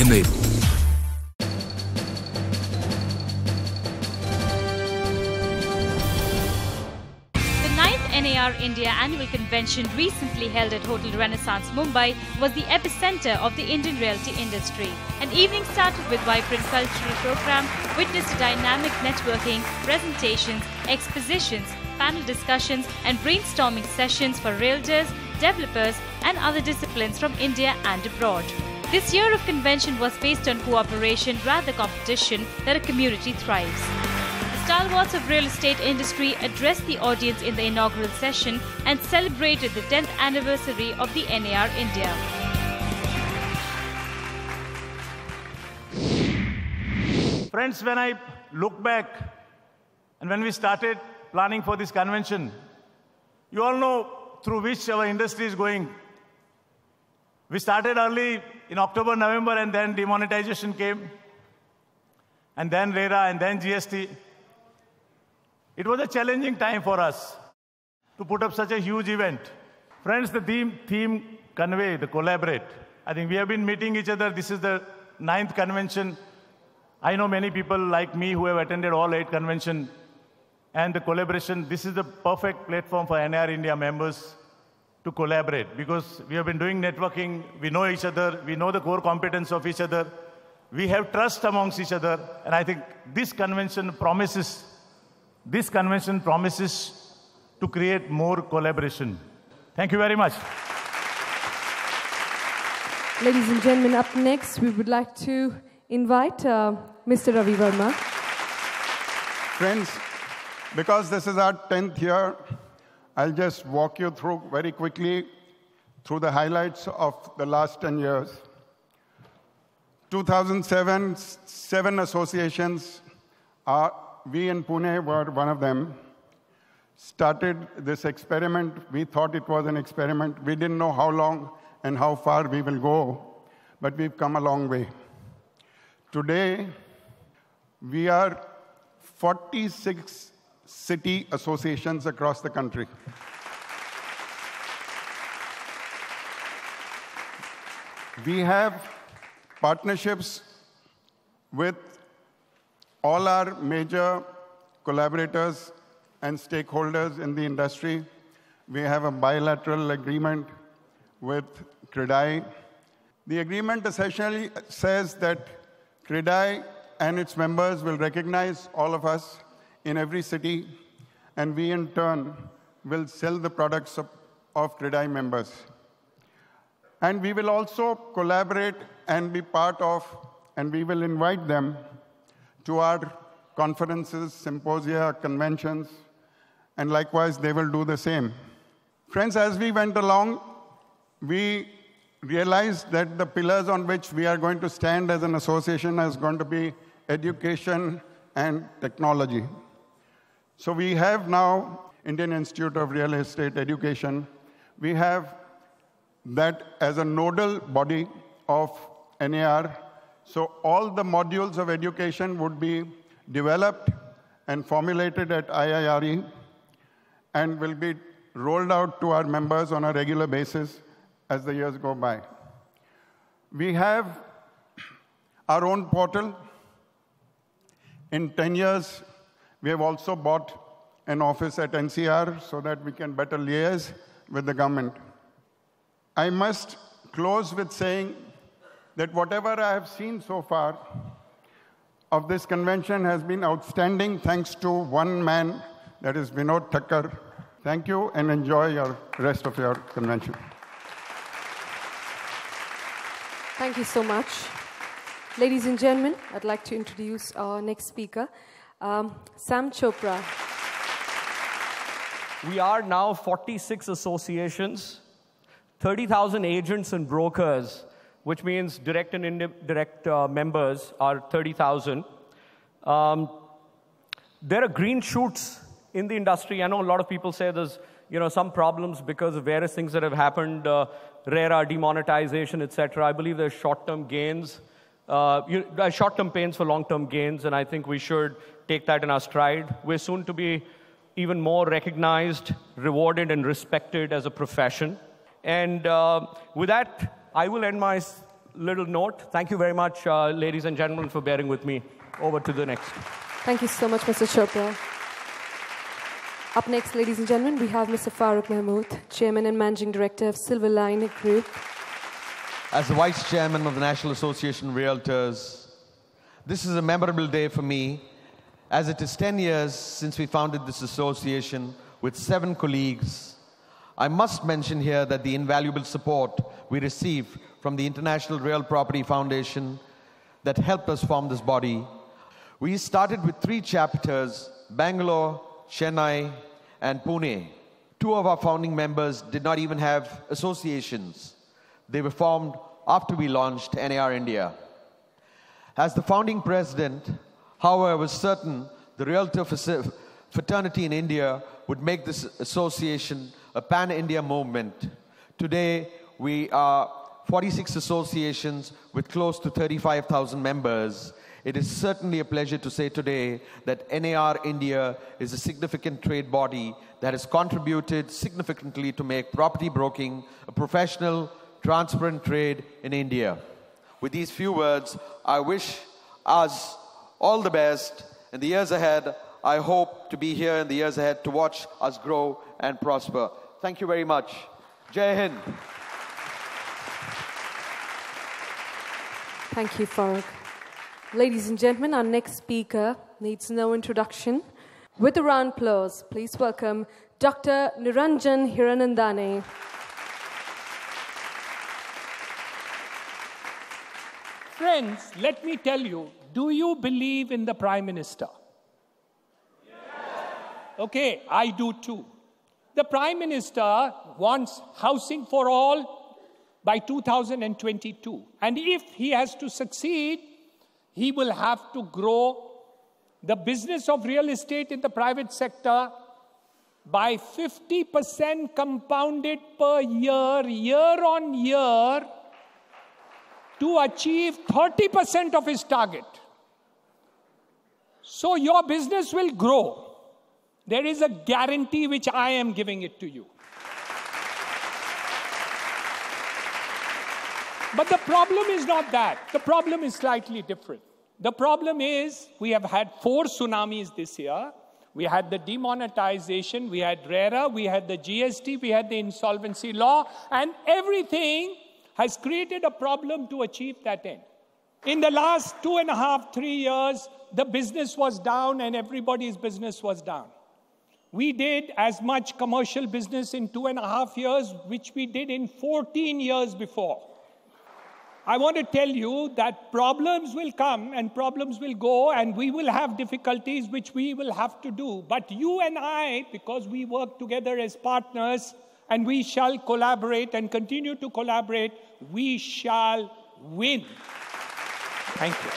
enable. The 9th NAR India Annual Convention, recently held at Hotel Renaissance Mumbai, was the epicenter of the Indian realty industry. An evening started with vibrant cultural program, witnessed dynamic networking, presentations, expositions, panel discussions and brainstorming sessions for realtors, developers and other disciplines from India and abroad. This year of convention was based on cooperation rather competition, that a community thrives. The stalwarts of real estate industry addressed the audience in the inaugural session and celebrated the 10th anniversary of the NAR India. Friends, when I look back and when we started planning for this convention, you all know through which our industry is going. We started early in October, November, and then demonetization came, and then RERA, and then GST. It was a challenging time for us to put up such a huge event. Friends, the theme convey, the collaborate. I think we have been meeting each other. This is the 9th convention. I know many people like me who have attended all 8 conventions. And the collaboration, this is the perfect platform for NAR India members to collaborate, because we have been doing networking, we know each other, we know the core competence of each other, we have trust amongst each other, and I think this convention promises to create more collaboration. Thank you very much. Ladies and gentlemen, up next, we would like to invite Mr. Ravi Verma. Friends, because this is our 10th year, I'll just walk you through very quickly through the highlights of the last 10 years. 2007, 7 associations, we in Pune were one of them, started this experiment. We thought it was an experiment. We didn't know how long and how far we will go, but we've come a long way. Today, we are 46 city associations across the country. We have partnerships with all our major collaborators and stakeholders in the industry. We have a bilateral agreement with CREDAI. The agreement essentially says that CREDAI and its members will recognize all of us in every city, and we in turn will sell the products of CREDAI members. And we will also collaborate and be part of, and we will invite them to our conferences, symposia, conventions, and likewise they will do the same. Friends, as we went along, we realized that the pillars on which we are going to stand as an association is going to be education and technology. So we have now Indian Institute of Real Estate Education. We have that as a nodal body of NAR. So all the modules of education would be developed and formulated at IIRE and will be rolled out to our members on a regular basis as the years go by. We have our own portal. In 10 years, we have also bought an office at NCR so that we can better liaise with the government. I must close with saying that whatever I have seen so far of this convention has been outstanding, thanks to one man, that is Vinod Thakkar. Thank you, and enjoy your rest of your convention. Thank you so much. Ladies and gentlemen, I'd like to introduce our next speaker, Sam Chopra. We are now 46 associations, 30,000 agents and brokers, which means direct and indirect members are 30,000. There are green shoots in the industry. I know a lot of people say there's some problems because of various things that have happened, RERA, demonetization, etc. I believe there's short-term gains, short-term pains for long-term gains, and I think we should take that in our stride. We're soon to be even more recognized, rewarded, and respected as a profession. And with that, I will end my little note. Thank you very much, ladies and gentlemen, for bearing with me. Over to the next. Thank you so much, Mr. Chopra. Up next, ladies and gentlemen, we have Mr. Faruk Mahmood, Chairman and Managing Director of Silver Line Group. As the Vice Chairman of the National Association of Realtors, this is a memorable day for me, as it is 10 years since we founded this association with 7 colleagues. I must mention here that the invaluable support we received from the International Real Property Foundation that helped us form this body. We started with 3 chapters, Bangalore, Chennai, and Pune. 2 of our founding members did not even have associations. They were formed after we launched NAR India. As the founding president, however, I was certain the Realtor fraternity in India would make this association a pan-India movement. Today, we are 46 associations with close to 35,000 members. It is certainly a pleasure to say today that NAR India is a significant trade body that has contributed significantly to make property broking a professional, transparent trade in India. With these few words, I wish us all the best in the years ahead. I hope to be here in the years ahead to watch us grow and prosper. Thank you very much. Jai Hind. Thank you, Faruk. Ladies and gentlemen, our next speaker needs no introduction. With a round of applause, please welcome Dr. Niranjan Hiranandani. Friends, let me tell you, do you believe in the Prime Minister? Yes. Okay, I do too. The Prime Minister wants housing for all by 2022. And if he has to succeed, he will have to grow the business of real estate in the private sector by 50% compounded per year, year on year, to achieve 30% of his target. So your business will grow. There is a guarantee which I am giving it to you. But the problem is not that. The problem is slightly different. The problem is we have had 4 tsunamis this year. We had the demonetization, we had RERA, we had the GST, we had the insolvency law, and everything has created a problem to achieve that end. In the last 2.5-3 years, the business was down and everybody's business was down. We did as much commercial business in 2.5 years, which we did in 14 years before. I want to tell you that problems will come and problems will go, and we will have difficulties which we will have to do. But you and I, because we work together as partners, and we shall collaborate and continue to collaborate. We shall win. Thank you.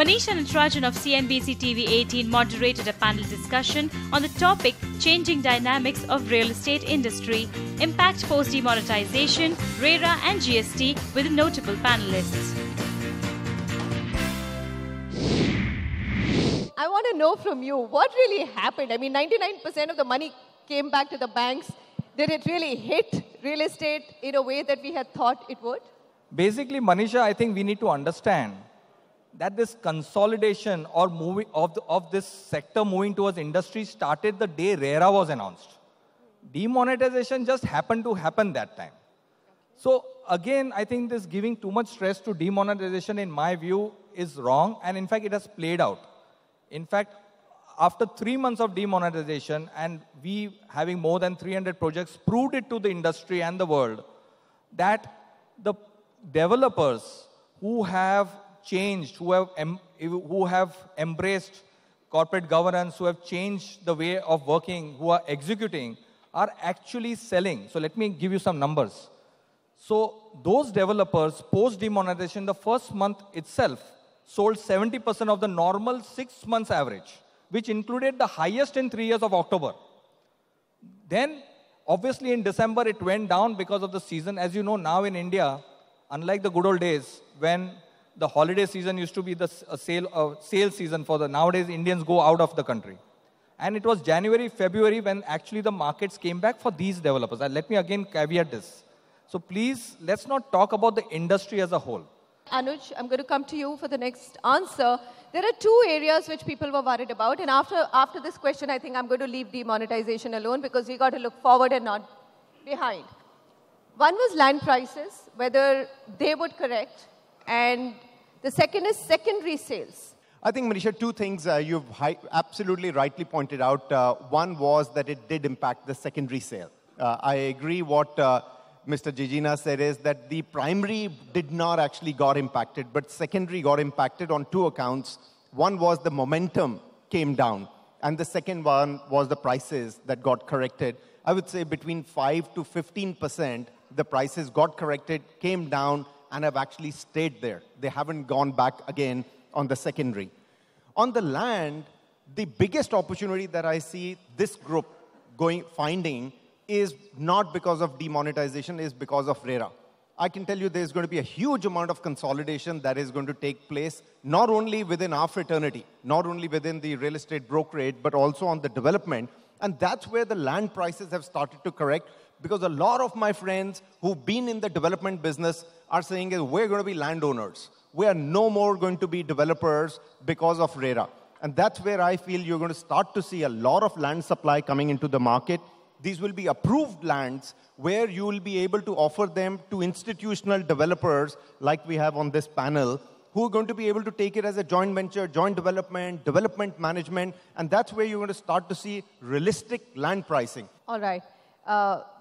Manisha Natarajan of CNBC TV18 moderated a panel discussion on the topic Changing Dynamics of Real Estate Industry, Impact Post-Demonetization, RERA and GST with notable panelists. I want to know from you, what really happened? I mean, 99% of the money came back to the banks. Did it really hit real estate in a way that we had thought it would? Basically, Manisha, I think we need to understand that this consolidation or moving of this sector moving towards industry started the day RERA was announced. Demonetization just happened to happen that time. So again, I think this giving too much stress to demonetization, in my view, is wrong. And in fact, it has played out. In fact, after 3 months of demonetization and we having more than 300 projects, proved it to the industry and the world that the developers who have changed, who have embraced corporate governance, who have changed the way of working, who are executing, are actually selling. So let me give you some numbers. So those developers, post-demonetization, the first month itself, sold 70% of the normal 6 months average, which included the highest in 3 years of October. Then, obviously in December, it went down because of the season. As you know, now in India, unlike the good old days, when the holiday season used to be the sale season for the, nowadays Indians go out of the country. And it was January, February when actually the markets came back for these developers. And let me again caveat this. So please, let's not talk about the industry as a whole. Anuj, I'm going to come to you for the next answer. There are two areas which people were worried about. And after this question, I think I'm going to leave demonetization alone because we got to look forward and not behind. One was land prices, whether they would correct. And the second is secondary sales. I think, Manisha, two things you've absolutely rightly pointed out. One was that it did impact the secondary sale. I agree what Mr. Jijina said is that the primary did not actually got impacted, but secondary got impacted on two accounts. One was the momentum came down, and the second one was the prices that got corrected. I would say between 5 to 15%, the prices got corrected, came down, and have actually stayed there. They haven't gone back again on the secondary. On the land, the biggest opportunity that I see this group finding is not because of demonetization, is because of RERA. I can tell you there's going to be a huge amount of consolidation that is going to take place, not only within our fraternity, not only within the real estate brokerage, but also on the development. And that's where the land prices have started to correct, because a lot of my friends who've been in the development business are saying, we're going to be landowners. We are no more going to be developers because of RERA. And that's where I feel you're going to start to see a lot of land supply coming into the market. These will be approved lands where you will be able to offer them to institutional developers like we have on this panel, who are going to be able to take it as a joint venture, joint development, development management. And that's where you're going to start to see realistic land pricing. All right.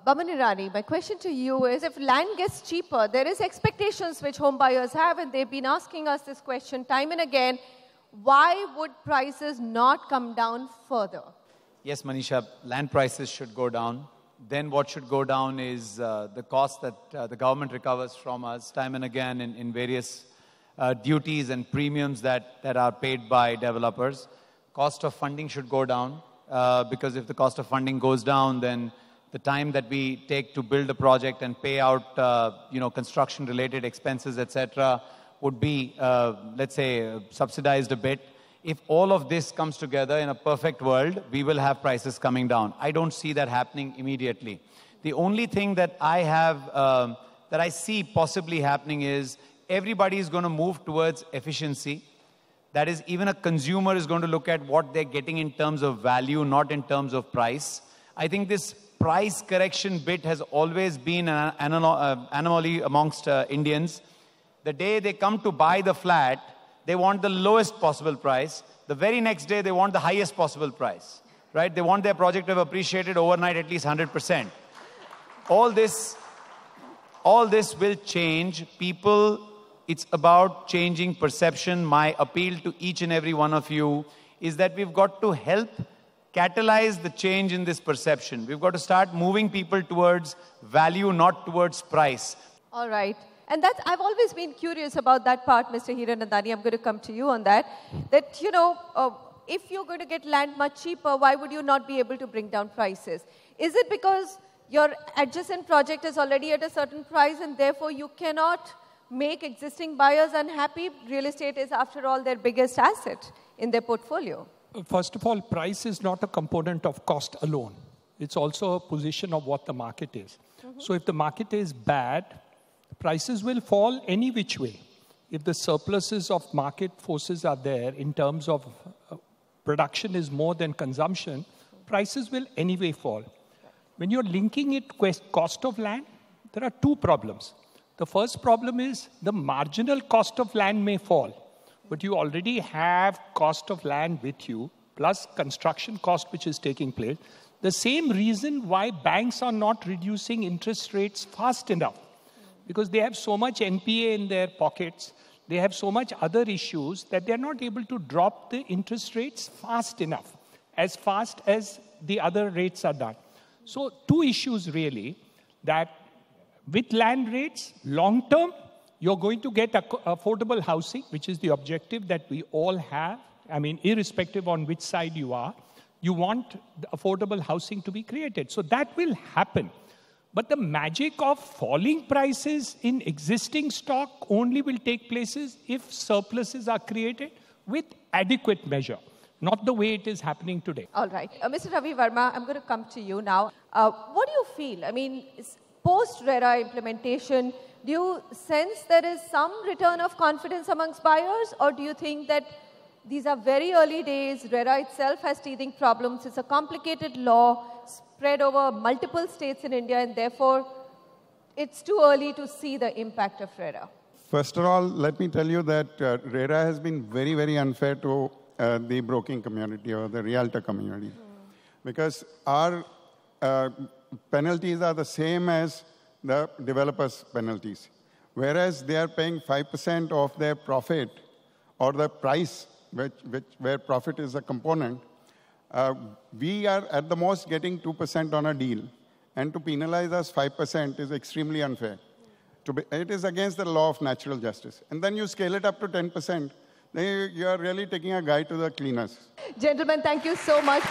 Bamanirani, my question to you is, if land gets cheaper, there is expectations which home buyers have, and they've been asking us this question time and again, why would prices not come down further? Yes, Manisha, land prices should go down. Then what should go down is the cost that the government recovers from us time and again in various duties and premiums that are paid by developers. Cost of funding should go down, because if the cost of funding goes down, then the time that we take to build a project and pay out, construction-related expenses, etc., would be, let's say, subsidized a bit. If all of this comes together in a perfect world, we will have prices coming down. I don't see that happening immediately. The only thing that I have, that I see possibly happening is everybody is going to move towards efficiency. That is, even a consumer is going to look at what they're getting in terms of value, not in terms of price. I think this price correction bit has always been an anomaly amongst Indians. The day they come to buy the flat, they want the lowest possible price. The very next day, they want the highest possible price. Right? They want their project to have appreciated overnight at least 100%. All this will change. People, it's about changing perception. My appeal to each and every one of you is that we've got to help catalyze the change in this perception. We've got to start moving people towards value, not towards price. All right. And that's, I've always been curious about that part, Mr. Hiranandani. I'm going to come to you on that. That, if you're going to get land much cheaper, why would you not be able to bring down prices? Is it because your adjacent project is already at a certain price and therefore you cannot make existing buyers unhappy? Real estate is, after all, their biggest asset in their portfolio. First of all, price is not a component of cost alone. It's also a position of what the market is. Mm-hmm. So if the market is bad, prices will fall any which way. If the surpluses of market forces are there in terms of production is more than consumption, prices will anyway fall. When you're linking it to cost of land, there are two problems. The first problem is the marginal cost of land may fall, but you already have cost of land with you, plus construction cost which is taking place. The same reason why banks are not reducing interest rates fast enough, because they have so much NPA in their pockets, they have so much other issues that they're not able to drop the interest rates fast enough, as fast as the other rates are done. So two issues really, that with land rates, long term, you're going to get affordable housing, which is the objective that we all have. I mean, irrespective on which side you are, you want the affordable housing to be created. So that will happen. But the magic of falling prices in existing stock only will take places if surpluses are created with adequate measure, not the way it is happening today. All right. Mr. Ravi Verma, I'm going to come to you now. What do you feel? I mean, post-RERA implementation, do you sense there is some return of confidence amongst buyers, or do you think that these are very early days, RERA itself has teething problems, it's a complicated law spread over multiple states in India, and therefore it's too early to see the impact of RERA? First of all, let me tell you that RERA has been very, very unfair to the broking community or the realtor community. Because our penalties are the same as the developers' penalties. Whereas they are paying 5% of their profit or the price where profit is a component, we are at the most getting 2% on a deal, and to penalize us 5% is extremely unfair. It is against the law of natural justice. And then you scale it up to 10%, then you are really taking a guy to the cleaners. Gentlemen, thank you so much.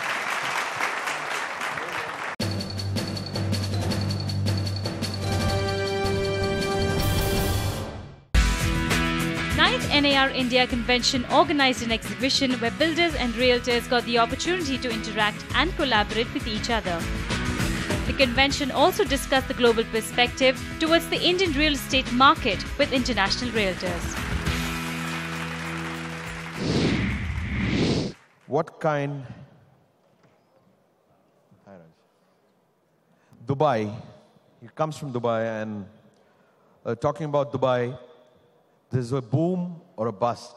NAR India convention organized an exhibition where builders and realtors got the opportunity to interact and collaborate with each other. The convention also discussed the global perspective towards the Indian real estate market with international realtors. What kind? Dubai. He comes from Dubai, and talking about Dubai, there's a boom or a bust.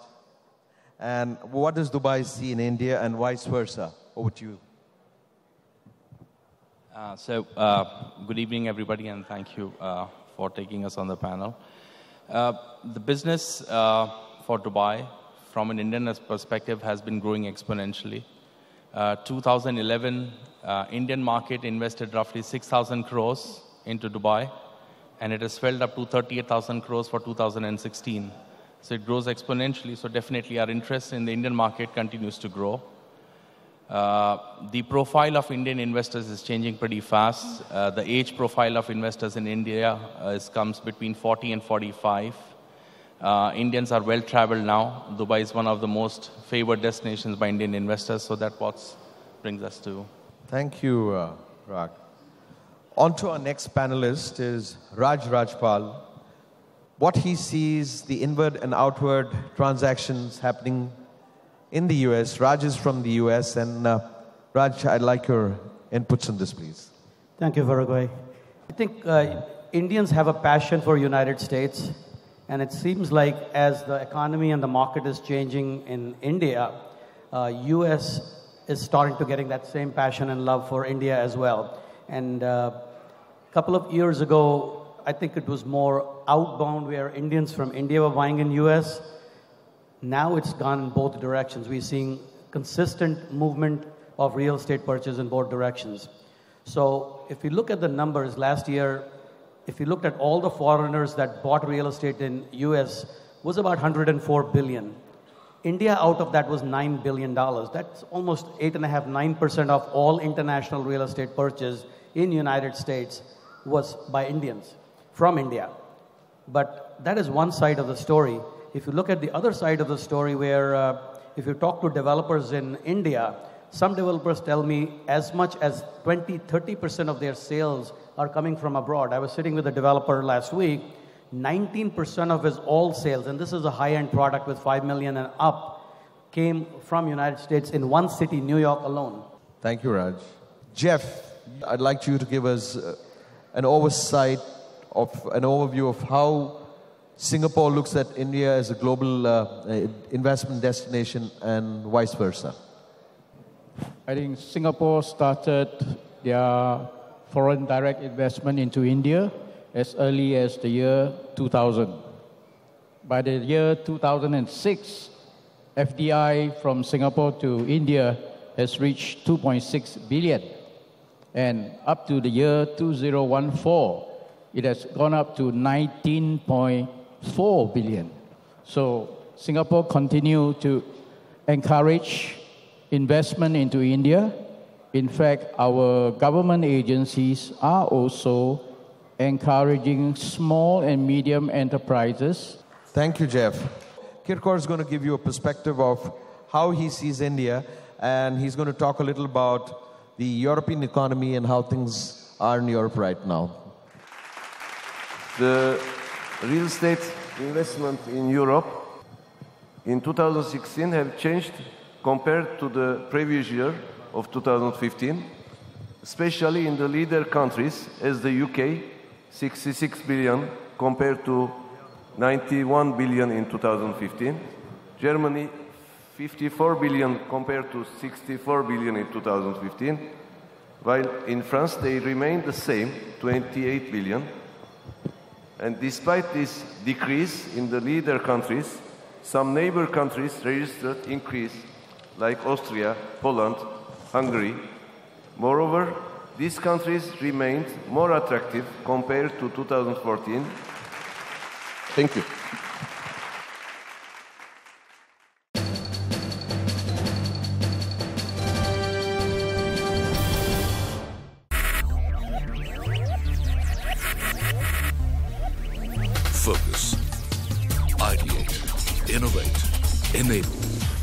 And what does Dubai see in India and vice versa? Over to you. Good evening, everybody, and thank you for taking us on the panel. The business for Dubai, from an Indian perspective, has been growing exponentially. 2011, Indian market invested roughly 6,000 crores into Dubai, and it has swelled up to 38,000 crores for 2016. So it grows exponentially, so definitely our interest in the Indian market continues to grow. The profile of Indian investors is changing pretty fast. The age profile of investors in India comes between 40 and 45. Indians are well-traveled now. Dubai is one of the most favored destinations by Indian investors, so that's what brings us to. Thank you, Raj. On to our next panelist is Raj Rajpal. What he sees, the inward and outward transactions happening in the US. Raj is from the US, and Raj, I'd like your inputs on this, please. Thank you, Faruk. I think Indians have a passion for United States, and it seems like as the economy and the market is changing in India, US is starting to getting that same passion and love for India as well. And a couple of years ago, I think it was more outbound where Indians from India were buying in US. Now it's gone in both directions. We're seeing consistent movement of real estate purchase in both directions. So if you look at the numbers last year, if you looked at all the foreigners that bought real estate in US, was about 104 billion. India out of that was $9 billion. That's almost 8.5–9% of all international real estate purchase in United States was by Indians from India. But that is one side of the story. If you look at the other side of the story where if you talk to developers in India, some developers tell me as much as 20–30% of their sales are coming from abroad. I was sitting with a developer last week. 19% of his all sales, and this is a high-end product with 5 million and up, came from United States in one city, New York alone. Thank you, Raj. Jeff, I'd like you to give us an oversight of an overview of how Singapore looks at India as a global investment destination and vice versa. I think Singapore started their foreign direct investment into India as early as the year 2000. By the year 2006, FDI from Singapore to India has reached 2.6 billion. And up to the year 2014, it has gone up to 19.4 billion. So Singapore continues to encourage investment into India. In fact, our government agencies are also encouraging small and medium enterprises. Thank you, Jeff. Kirkor is going to give you a perspective of how he sees India, and he's going to talk a little about the European economy and how things are in Europe right now. The real estate investment in Europe in 2016 have changed compared to the previous year of 2015, especially in the leader countries as the UK, 66 billion compared to 91 billion in 2015, Germany 54 billion compared to 64 billion in 2015, while in France they remain the same, 28 billion. And despite this decrease in the leader countries, some neighbor countries registered increase, like Austria, Poland, Hungary. Moreover, these countries remained more attractive compared to 2014. Thank you. Focus, ideate, innovate, enable.